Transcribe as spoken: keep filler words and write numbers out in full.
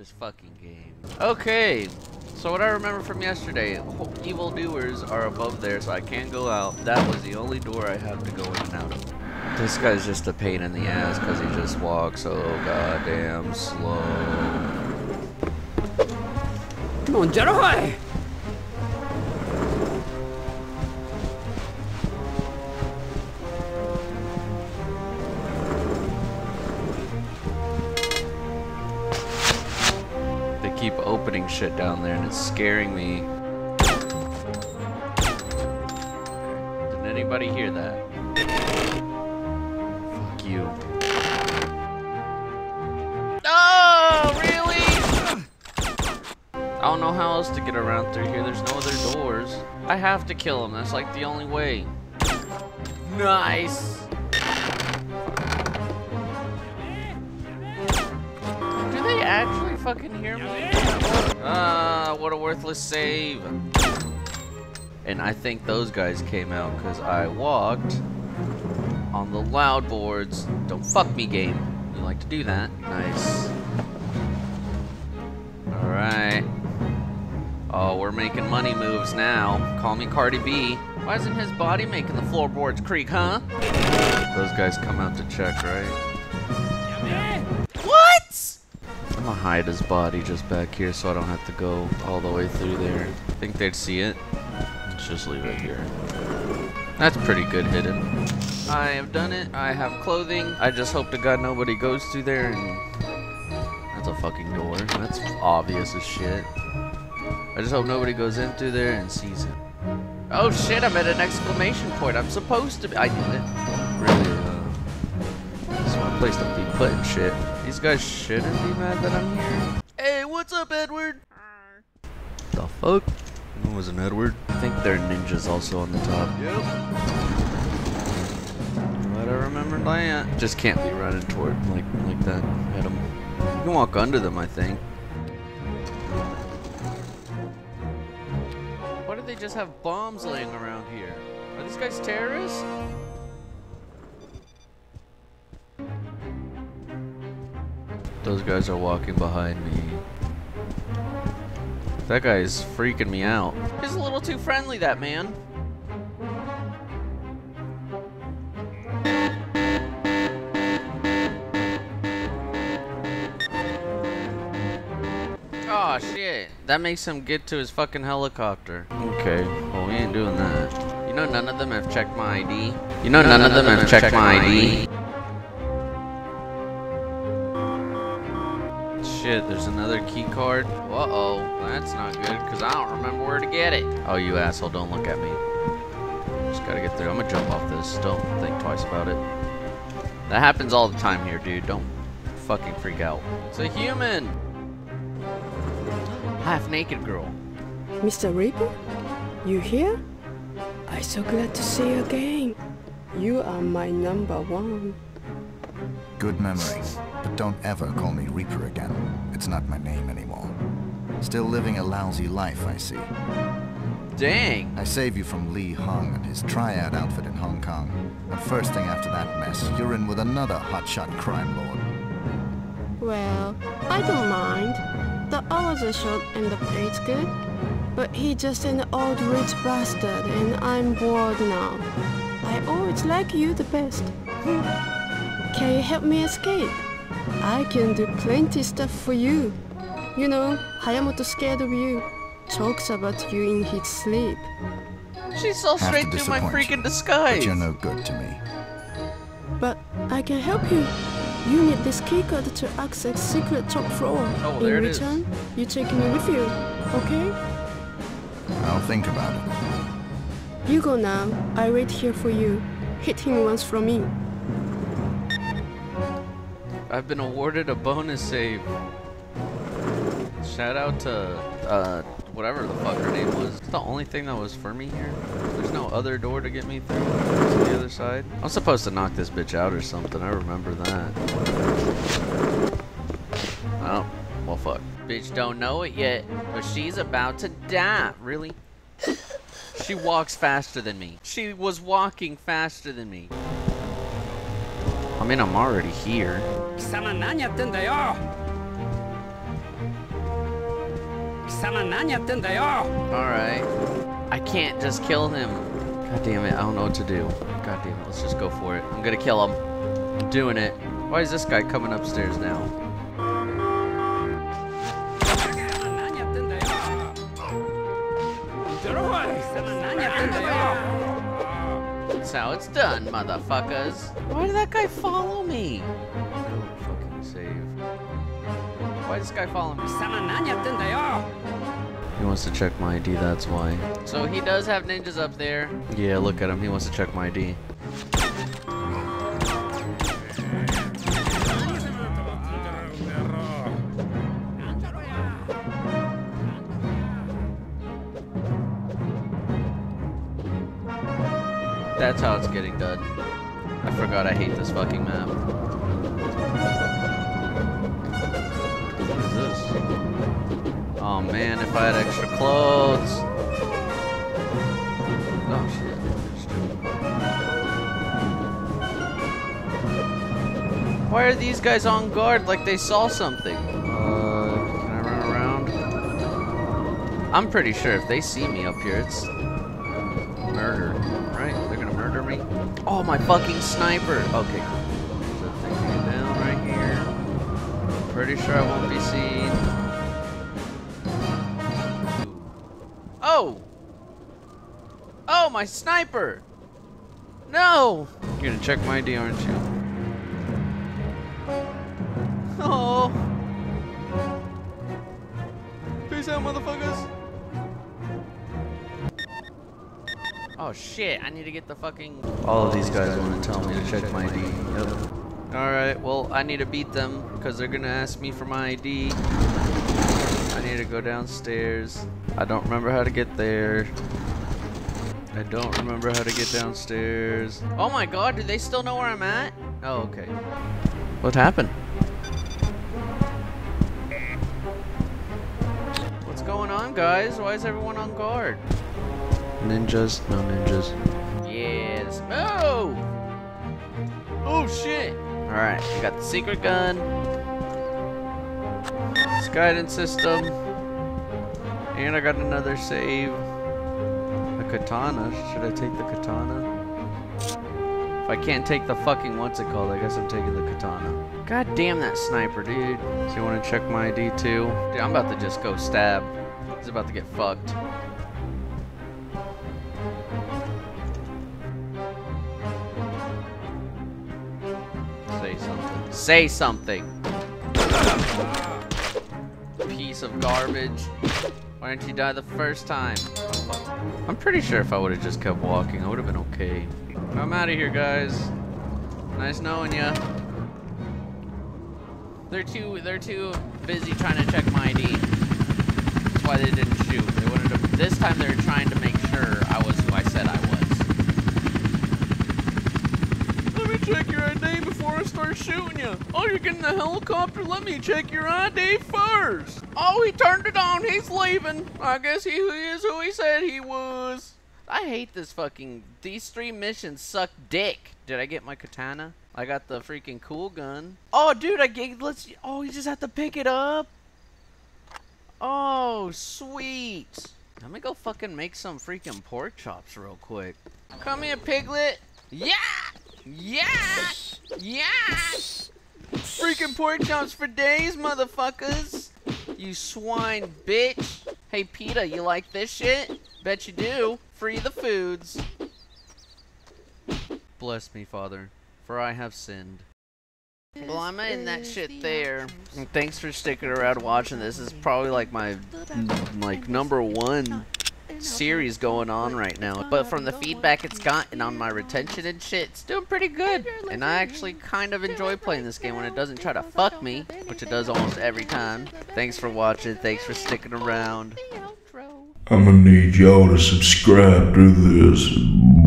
this fucking game. Okay, so what I remember from yesterday, evil doers are above there, so I can't go out. That was the only door I have to go in and out of. This guy's just a pain in the ass because he just walks so goddamn slow. Come on, Jerohai! They keep opening shit down there and it's scaring me. Okay. Did anybody hear that? You. Oh, really? I don't know how else to get around through here. There's no other doors. I have to kill him. That's like the only way. Nice. Do they actually fucking hear me? Ah, uh, what a worthless save. And I think those guys came out because I walked on the loud boards. Don't fuck me, game. You like to do that. Nice. Alright. Oh, we're making money moves now. Call me Cardi B. Why isn't his body making the floorboards creak, huh? Those guys come out to check, right? What? I'm gonna hide his body just back here so I don't have to go all the way through there. I think they'd see it. Let's just leave it here. That's pretty good hidden. I have done it. I have clothing. I just hope to God nobody goes through there and... That's a fucking door. That's obvious as shit. I just hope nobody goes in through there and sees it. Oh shit, I'm at an exclamation point. I'm supposed to be... I knew it. Really, uh... This is one place to be put and shit. These guys shouldn't be mad that I'm here. Hey, what's up, Edward? The fuck? It was an Edward. I think there are ninjas also on the top. Yep. But I remember that. Just can't be running toward like like that at them. You can walk under them, I think. Why do they just have bombs laying around here? Are these guys terrorists? Those guys are walking behind me. That guy is freaking me out. He's a little too friendly, that man. Aw, oh, shit. That makes him get to his fucking helicopter. Okay, well, we ain't doing that. You know none of them have checked my I D. You know none, none of them, them have checked, checked my I D. Shit, there's another key card. Uh-oh, that's not good, because I don't remember where to get it. Oh, you asshole, don't look at me. Just gotta get through. I'm gonna jump off this. Don't think twice about it. That happens all the time here, dude. Don't fucking freak out. It's a human! Half-naked girl. Mister Reaper? You here? I'm so glad to see you again. You are my number one. Good memory. But don't ever call me Reaper again. It's not my name anymore. Still living a lousy life, I see. Dang! I save you from Li Hung and his triad outfit in Hong Kong. And first thing after that mess, you're in with another hotshot crime lord. Well, I don't mind. The hours are short and the pay's good. But he's just an old rich bastard and I'm bored now. I always like you the best. Can you help me escape? I can do plenty stuff for you. You know, Hayamoto scared of you. Talks about you in his sleep. She saw straight through my freaking disguise. But you're no good to me. But I can help you. You need this keycard to access secret top floor. Oh, well, there in it return, is. You take me with you, okay? I'll think about it. You go now. I wait here for you. Hit him once from me. I've been awarded a bonus save. Shout out to, uh, whatever the fuck her name was. It's the only thing that was for me here. There's no other door to get me through to the other side. I'm supposed to knock this bitch out or something. I remember that. Oh, well fuck. Bitch don't know it yet, but she's about to die. Really? She walks faster than me. She was walking faster than me. I mean, I'm already here. Alright. I can't just kill him. God damn it, I don't know what to do. God damn it, let's just go for it. I'm gonna kill him. I'm doing it. Why is this guy coming upstairs now? That's how it's done, motherfuckers. Why did that guy follow me? Oh, fucking save. Why does this guy follow me? He wants to check my I D, that's why. So he does have ninjas up there. Yeah, look at him. He wants to check my I D. That's how it's getting done. I forgot I hate this fucking map. What is this? Oh man, if I had extra clothes. Oh shit. Why are these guys on guard like they saw something? Uh, can I run around? I'm pretty sure if they see me up here, it's murder. Oh, my fucking sniper! Okay, cool. There's a thing to get down right here. Pretty sure I won't be seen. Oh! Oh, my sniper! No! You're gonna check my I D, aren't you? Oh! Peace out, motherfuckers! Oh shit, I need to get the fucking... All of these guys want to tell me to check my I D. Yep. Alright, well, I need to beat them, because they're going to ask me for my I D. I need to go downstairs. I don't remember how to get there. I don't remember how to get downstairs. Oh my god, do they still know where I'm at? Oh, okay. What happened? What's going on, guys? Why is everyone on guard? Ninjas, no ninjas. Yes. Oh! Oh shit! Alright, we got the secret gun. This guidance system. And I got another save. A katana. Should I take the katana? If I can't take the fucking what's it called, I guess I'm taking the katana. God damn that sniper, dude. Do you want to check my I D too? Dude, I'm about to just go stab. He's about to get fucked. Say something. Piece of garbage. Why didn't you die the first time? I'm pretty sure if I would have just kept walking, I would have been okay. I'm out of here, guys. Nice knowing ya. They're too, they're too busy trying to check my I D. That's why they didn't shoot. They wanted to, this time they were trying to make sure I was who I said I was. Let me check your I D before I start shooting you. Oh, you're getting the helicopter? Let me check your I D first. Oh, he turned it on. He's leaving. I guess he is who he said he was. I hate this fucking... These three missions suck dick. Did I get my katana? I got the freaking cool gun. Oh, dude, I get... Let's... Oh, you just have to pick it up. Oh, sweet. Let me go fucking make some freaking pork chops real quick. Come here, piglet. Yeah! Yeah! Yeah! Freaking pork chops for days, motherfuckers! You swine bitch! Hey, PETA, you like this shit? Bet you do. Free the foods. Bless me, Father, for I have sinned. Well, I'm in that shit there. And thanks for sticking around watching this. This is probably like my like number one series going on right now, but from the feedback it's gotten on my retention and shit, it's doing pretty good, and I actually kind of enjoy playing this game when it doesn't try to fuck me, which it does almost every time. Thanks for watching, thanks for sticking around. I'm gonna need y'all to subscribe to this.